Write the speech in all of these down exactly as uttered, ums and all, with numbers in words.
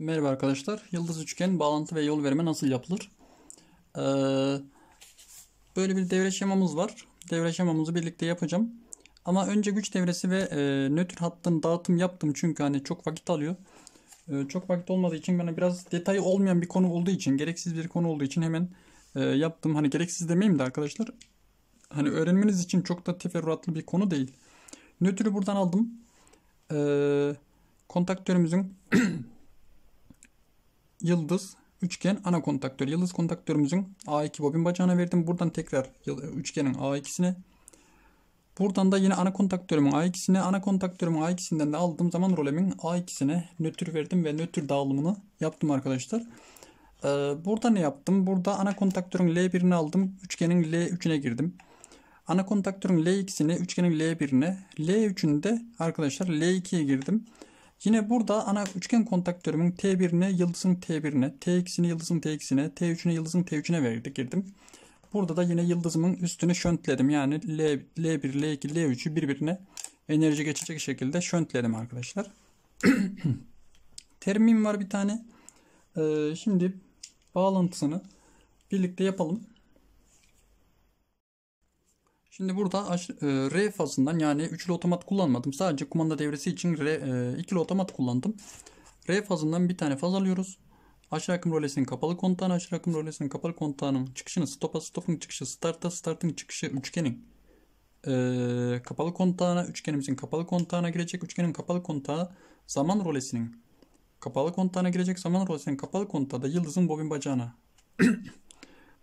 Merhaba arkadaşlar. Yıldız üçgen bağlantı ve yol verme nasıl yapılır? Ee, böyle bir devre şemamız var. Devre şemamızı birlikte yapacağım. Ama önce güç devresi ve e, nötr hattın dağıtım yaptım. Çünkü hani çok vakit alıyor. E, çok vakit olmadığı için bana biraz detayı olmayan bir konu olduğu için, gereksiz bir konu olduğu için hemen e, yaptım. Hani gereksiz demeyeyim de arkadaşlar. Hani öğrenmeniz için çok da teferruatlı bir konu değil. Nötrü buradan aldım. E, kontaktörümüzün yıldız, üçgen, ana kontaktör. Yıldız kontaktörümüzün A iki bobin bacağına verdim. Buradan tekrar üçgenin A ikisine. Buradan da yine ana kontaktörümün A ikisine. Ana kontaktörümün A ikisinden de aldığım zaman rolemin A ikisine nötr verdim ve nötr dağılımını yaptım arkadaşlar. Ee, burada ne yaptım? Burada ana kontaktörün L birini aldım. Üçgenin L üçüne girdim. Ana kontaktörün L ikisini, üçgenin L birine. L üçün de arkadaşlar L ikiye girdim. Yine burada ana üçgen kontaktörümün T birine, yıldızın T birine, T ikisini, yıldızın T ikisine, T üçüne, yıldızın T üçüne verdi, girdim. Burada da yine yıldızımın üstüne şöntledim. Yani L bir, L iki, L üçü birbirine enerji geçecek şekilde şöntledim arkadaşlar. Terimim var bir tane. Ee, şimdi bağlantısını birlikte yapalım. Şimdi burada R fazından yani üçlü otomat kullanmadım. Sadece kumanda devresi için R, ikili otomat kullandım. R fazından bir tane faz alıyoruz. Aşırı akım rölesinin kapalı kontağına, aşırı akım rölesinin kapalı kontağının çıkışını stopa, stopun çıkışı starta, startın çıkışı üçgenin e, kapalı kontağına, üçgenimizin kapalı kontağına girecek. Üçgenin kapalı kontağı zaman rölesinin kapalı kontağına girecek. Zaman rölesinin kapalı kontağı da yıldızın bobin bacağına.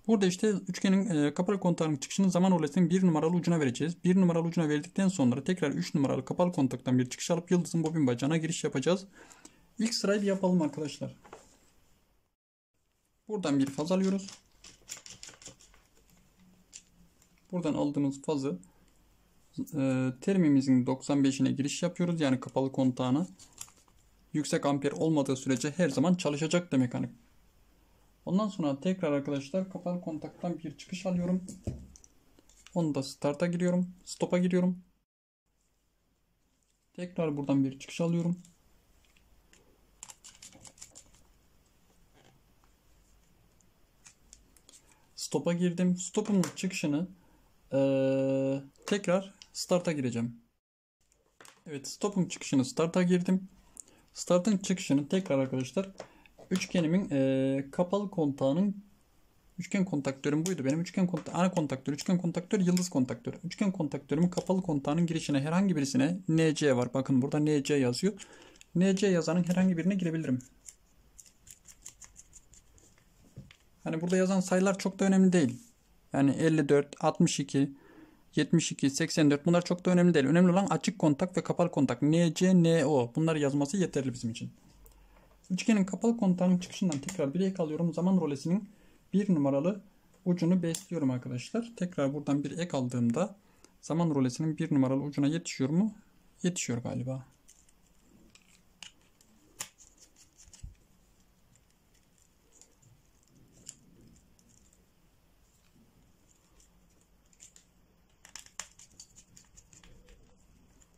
Burada işte üçgenin e, kapalı kontağının çıkışını zaman rölesinin bir numaralı ucuna vereceğiz. bir numaralı ucuna verdikten sonra tekrar üç numaralı kapalı kontaktan bir çıkış alıp yıldızın bobin bacağına giriş yapacağız. İlk sırayı bir yapalım arkadaşlar. Buradan bir faz alıyoruz. Buradan aldığımız fazı e, terimimizin doksan beşine giriş yapıyoruz. Yani kapalı kontağına. Yüksek amper olmadığı sürece her zaman çalışacak da mekanik. Ondan sonra tekrar arkadaşlar kapalı kontaktan bir çıkış alıyorum. Onu da starta giriyorum. Stopa giriyorum. Tekrar buradan bir çıkış alıyorum. Stopa girdim. Stopun çıkışını ee, tekrar starta gireceğim. Evet, stopun çıkışını starta girdim. Startın çıkışını tekrar arkadaşlar üçgenimin e, kapalı kontağının, üçgen kontaktörüm buydu benim. Üçgen konta, ana kontaktör, üçgen kontaktör, yıldız kontaktör. Üçgen kontaktörümün kapalı kontağının girişine herhangi birisine N C var. Bakın burada N C yazıyor. N C yazanın herhangi birine girebilirim. Hani burada yazan sayılar çok da önemli değil. Yani elli dört, altmış iki, yetmiş iki, seksen dört bunlar çok da önemli değil. Önemli olan açık kontak ve kapalı kontak. N C, N O bunları yazması yeterli bizim için. Üçgenin kapalı kontağının çıkışından tekrar bir ek alıyorum. Zaman rolesinin bir numaralı ucunu besliyorum arkadaşlar. Tekrar buradan bir ek aldığımda zaman rolesinin bir numaralı ucuna yetişiyor mu? Yetişiyor galiba.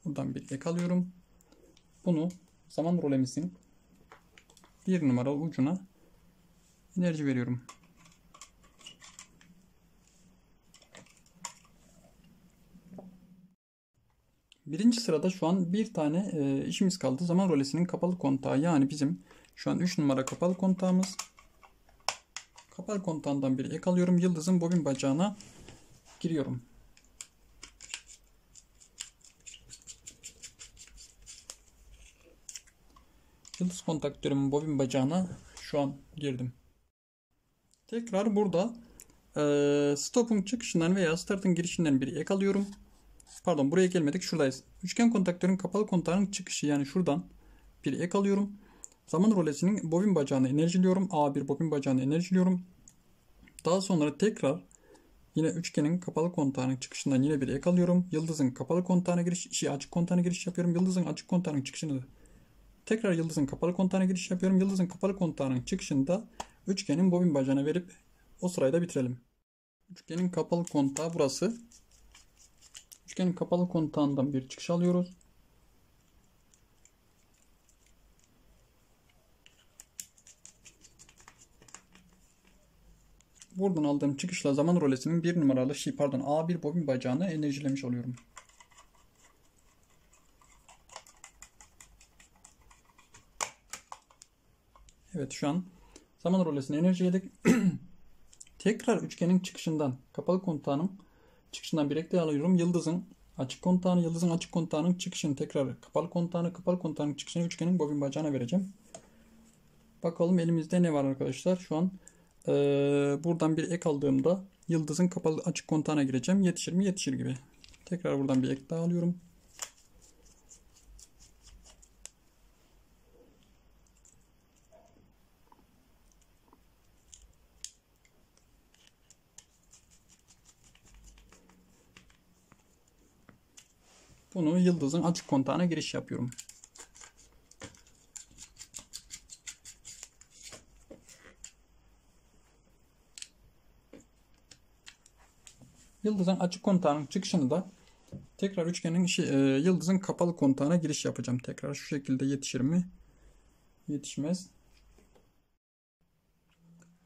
Buradan bir ek alıyorum. Bunu zaman rolemizin bir numaralı ucuna enerji veriyorum. Birinci sırada şu an bir tane e, işimiz kaldı. Zaman rolesinin kapalı kontağı, yani bizim şu an üç numara kapalı kontağımız. Kapalı kontağından bir ek alıyorum. Yıldızın bobin bacağına giriyorum. Yıldız kontaktörümün bobin bacağına şu an girdim. Tekrar burada e, stopun çıkışından veya startın girişinden bir ek alıyorum. Pardon, buraya gelmedik, şuradayız. Üçgen kontaktörün kapalı kontağının çıkışı, yani şuradan bir ek alıyorum. Zaman rolesinin bobin bacağını enerjiliyorum. A bir bobin bacağını enerjiliyorum. Daha sonra tekrar yine üçgenin kapalı kontağının çıkışından yine bir ek alıyorum. Yıldızın kapalı kontağına giriş, şey, açık kontağına giriş yapıyorum. Yıldızın açık kontağının çıkışını tekrar yıldızın kapalı kontağına giriş yapıyorum. Yıldızın kapalı kontağının çıkışında üçgenin bobin bacağına verip o sırayı da bitirelim. Üçgenin kapalı kontağı burası. Üçgenin kapalı kontağından bir çıkış alıyoruz. Buradan aldığım çıkışla zaman rölesinin bir numaralı şey pardon A bir bobin bacağını enerjilemiş oluyorum. Evet, şu an zaman rölesini enerji yedik. Tekrar üçgenin çıkışından kapalı kontağının çıkışından bir ekle alıyorum. Yıldızın açık kontağını, yıldızın açık kontağının çıkışını tekrar kapalı kontağını, kapalı kontağının çıkışını üçgenin bobin bacağına vereceğim. Bakalım elimizde ne var arkadaşlar. Şu an e, buradan bir ek aldığımda yıldızın kapalı açık kontağına gireceğim. Yetişir mi? Yetişir gibi. Tekrar buradan bir ek daha alıyorum. Bunu yıldızın açık kontağına giriş yapıyorum. Yıldızın açık kontağının çıkışını da tekrar üçgenin şey, e, yıldızın kapalı kontağına giriş yapacağım. Tekrar şu şekilde yetişir mi? Yetişmez.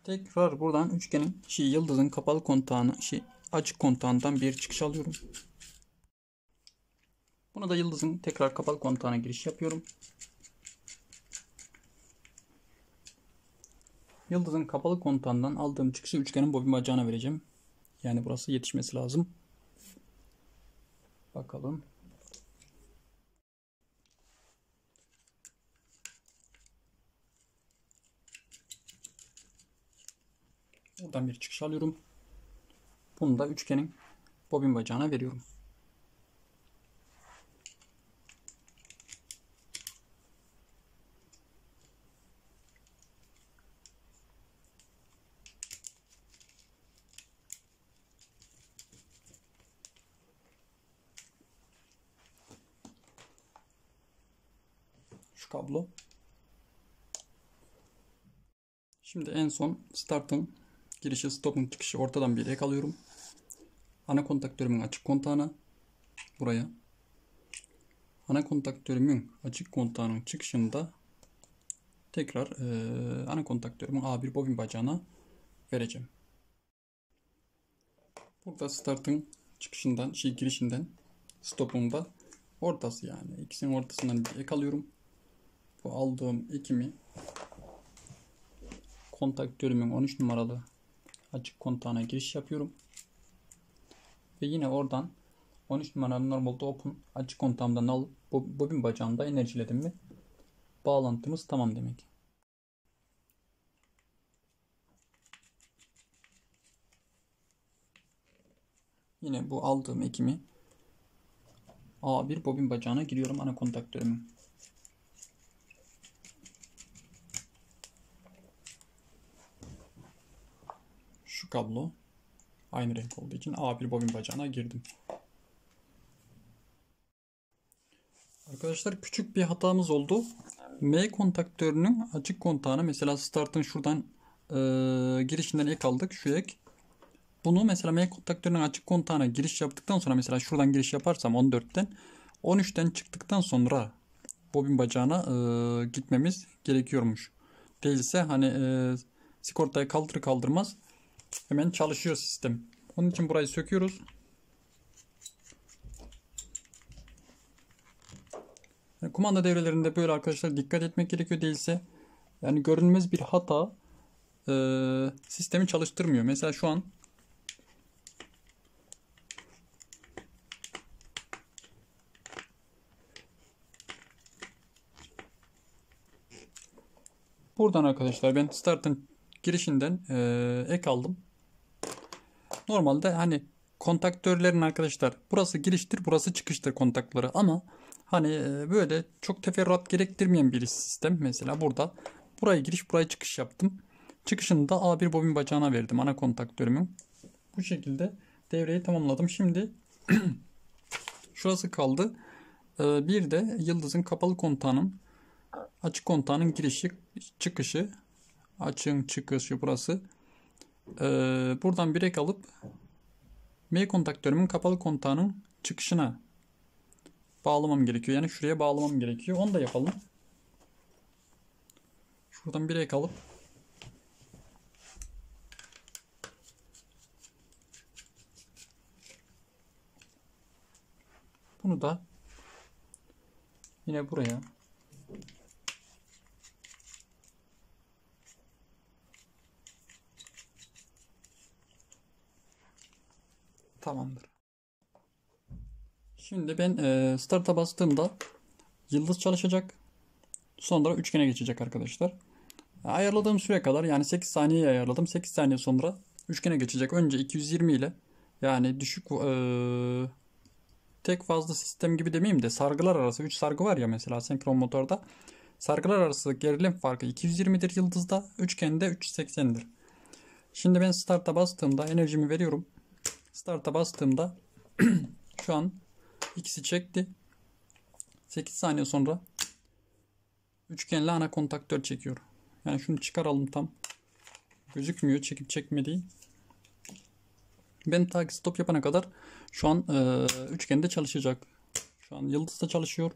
Tekrar buradan üçgenin şey, yıldızın kapalı kontağını şey, açık kontağından bir çıkış alıyorum. Buna da yıldızın tekrar kapalı kontağına giriş yapıyorum. Yıldızın kapalı kontağından aldığım çıkışı üçgenin bobin bacağına vereceğim. Yani burası yetişmesi lazım. Bakalım. Buradan bir çıkış alıyorum. Bunu da üçgenin bobin bacağına veriyorum. Kablo. Şimdi en son start'ın girişi, stop'un çıkışı ortadan bir ek alıyorum. Ana kontaktörümün açık kontağına, buraya. Ana kontaktörümün açık kontağının çıkışında tekrar e, ana kontaktörümün A bir bobin bacağına vereceğim. Burada start'ın çıkışından, şey girişinden, stop'un da ortası, yani ikisinin ortasından bir ek alıyorum. Bu aldığım ekimi kontaktörümün on üç numaralı açık kontağına giriş yapıyorum. Ve yine oradan on üç numaralı normalde open açık kontağımdan alıp bobin bacağında enerjiledim mi bağlantımız tamam demek. Yine bu aldığım ekimi A bir bobin bacağına giriyorum ana kontaktörümün. Kablo aynı renk olduğu için A bir bobin bacağına girdim. Arkadaşlar küçük bir hatamız oldu. M kontaktörünün açık kontağına mesela start'ın şuradan e, girişinden ek aldık. Şu ek. Bunu mesela M kontaktörünün açık kontağına giriş yaptıktan sonra mesela şuradan giriş yaparsam on dörtten on üçten çıktıktan sonra bobin bacağına e, gitmemiz gerekiyormuş. Değilse hani e, sigortayı kaldırır kaldırmaz hemen çalışıyor sistem. Onun için burayı söküyoruz. Yani kumanda devrelerinde böyle arkadaşlar dikkat etmek gerekiyor, değilse yani görünmez bir hata e, sistemi çalıştırmıyor. Mesela şu an buradan arkadaşlar ben start'ın girişinden e, ek aldım. Normalde hani kontaktörlerin arkadaşlar burası giriştir, burası çıkıştır kontakları, ama hani e, böyle çok teferruat gerektirmeyen bir sistem. Mesela burada buraya giriş, buraya çıkış yaptım. Çıkışını da A bir bobin bacağına verdim ana kontaktörümün. Bu şekilde devreyi tamamladım. Şimdi şurası kaldı. E, bir de yıldızın kapalı kontağının açık kontağının girişi, çıkışı, açığın çıkışı burası. Ee, buradan bir ek alıp M kontaktörümün kapalı kontağının çıkışına bağlamam gerekiyor. Yani şuraya bağlamam gerekiyor. Onu da yapalım. Şuradan bir ek alıp burada. Yine buraya. Tamamdır. Şimdi ben e, start'a bastığımda yıldız çalışacak. Sonra üçgene geçecek arkadaşlar. Ayarladığım süre kadar, yani sekiz saniyeyi ayarladım. sekiz saniye sonra üçgene geçecek. Önce iki yüz yirmi ile, yani düşük e, tek fazla sistem gibi demeyeyim de sargılar arası üç sargı var ya mesela senkron motorda. Sargılar arası gerilim farkı iki yüz yirmidir yıldızda. Üçgende üç yüz seksendir. Şimdi ben start'a bastığımda enerjimi veriyorum. Start'a bastığımda şu an ikisi çekti. sekiz saniye sonra üçgenle ana kontaktör çekiyor. Yani şunu çıkaralım tam. Gözükmüyor çekip çekmediği. Ben ta ki stop yapana kadar şu an e, üçgende çalışacak. Şu an yıldızda çalışıyor.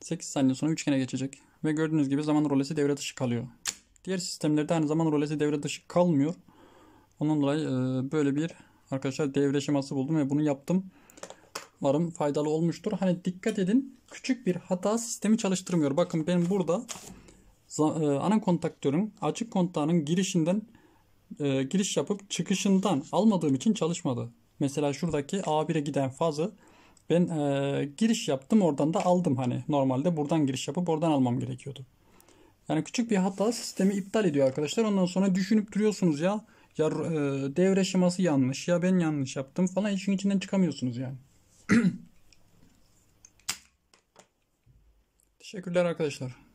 sekiz saniye sonra üçgene geçecek. Ve gördüğünüz gibi zaman rolesi devre dışı kalıyor. Diğer sistemlerde aynı zaman rolesi devre dışı kalmıyor. Onun dolayı e, böyle bir arkadaşlar devre şeması buldum ve bunu yaptım. Umarım faydalı olmuştur. Hani dikkat edin, küçük bir hata sistemi çalıştırmıyor. Bakın ben burada ana kontaktörün açık kontağının girişinden e, giriş yapıp çıkışından almadığım için çalışmadı. Mesela şuradaki A bir'e giden fazı ben e, giriş yaptım, oradan da aldım. Hani normalde buradan giriş yapıp oradan almam gerekiyordu. Yani küçük bir hata sistemi iptal ediyor arkadaşlar. Ondan sonra düşünüp duruyorsunuz ya ya e, devre şeması yanlış, ya ben yanlış yaptım falan, işin içinden çıkamıyorsunuz yani. Teşekkürler arkadaşlar.